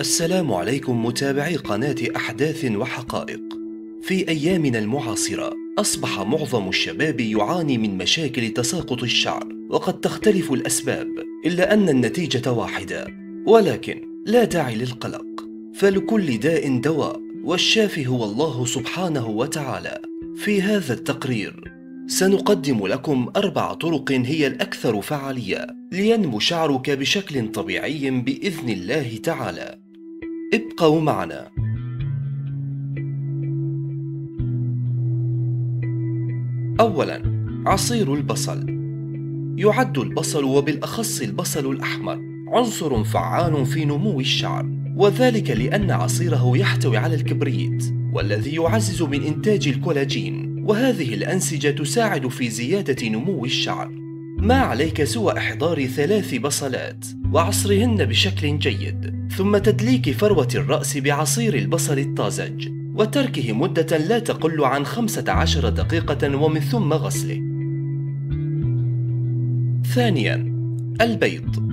السلام عليكم متابعي قناة أحداث وحقائق. في أيامنا المعاصرة أصبح معظم الشباب يعاني من مشاكل تساقط الشعر، وقد تختلف الأسباب إلا أن النتيجة واحدة، ولكن لا داعي للقلق، فلكل داء دواء والشافي هو الله سبحانه وتعالى. في هذا التقرير سنقدم لكم 4 طرق هي الأكثر فعالية لينمو شعرك بشكل طبيعي بإذن الله تعالى. ابقوا معنا. أولاً، عصير البصل. يعد البصل وبالأخص البصل الأحمر عنصر فعال في نمو الشعر، وذلك لأن عصيره يحتوي على الكبريت والذي يعزز من إنتاج الكولاجين، وهذه الأنسجة تساعد في زيادة نمو الشعر. ما عليك سوى إحضار 3 بصلات وعصرهن بشكل جيد، ثم تدليك فروة الرأس بعصير البصل الطازج وتركه مدة لا تقل عن 15 دقيقة، ومن ثم غسله. ثانياً، البيض.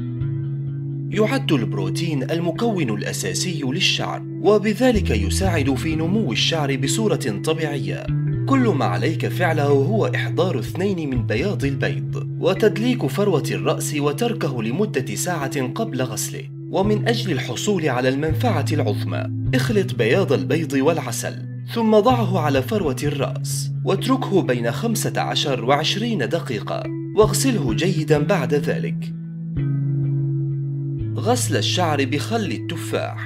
يعد البروتين المكون الأساسي للشعر، وبذلك يساعد في نمو الشعر بصورة طبيعية. كل ما عليك فعله هو إحضار 2 من بياض البيض وتدليك فروة الرأس وتركه لمدة ساعة قبل غسله. ومن أجل الحصول على المنفعة العظمى، اخلط بياض البيض والعسل ثم ضعه على فروة الرأس واتركه بين 15 و 20 دقيقة، واغسله جيدا بعد ذلك. غسل الشعر بخل التفاح.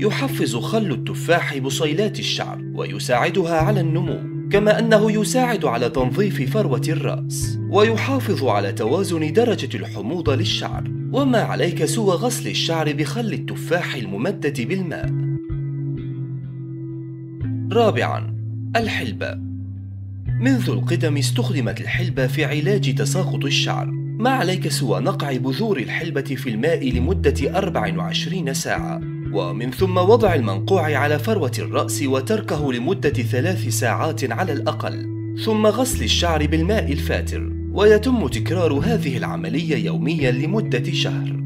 يحفز خل التفاح بصيلات الشعر ويساعدها على النمو، كما أنه يساعد على تنظيف فروة الرأس ويحافظ على توازن درجة الحموضة للشعر. وما عليك سوى غسل الشعر بخل التفاح الممدد بالماء. رابعاً، الحلبة. منذ القدم استخدمت الحلبة في علاج تساقط الشعر. ما عليك سوى نقع بذور الحلبة في الماء لمدة 24 ساعة، ومن ثم وضع المنقوع على فروة الرأس وتركه لمدة 3 ساعات على الأقل، ثم غسل الشعر بالماء الفاتر، ويتم تكرار هذه العملية يوميا لمدة شهر.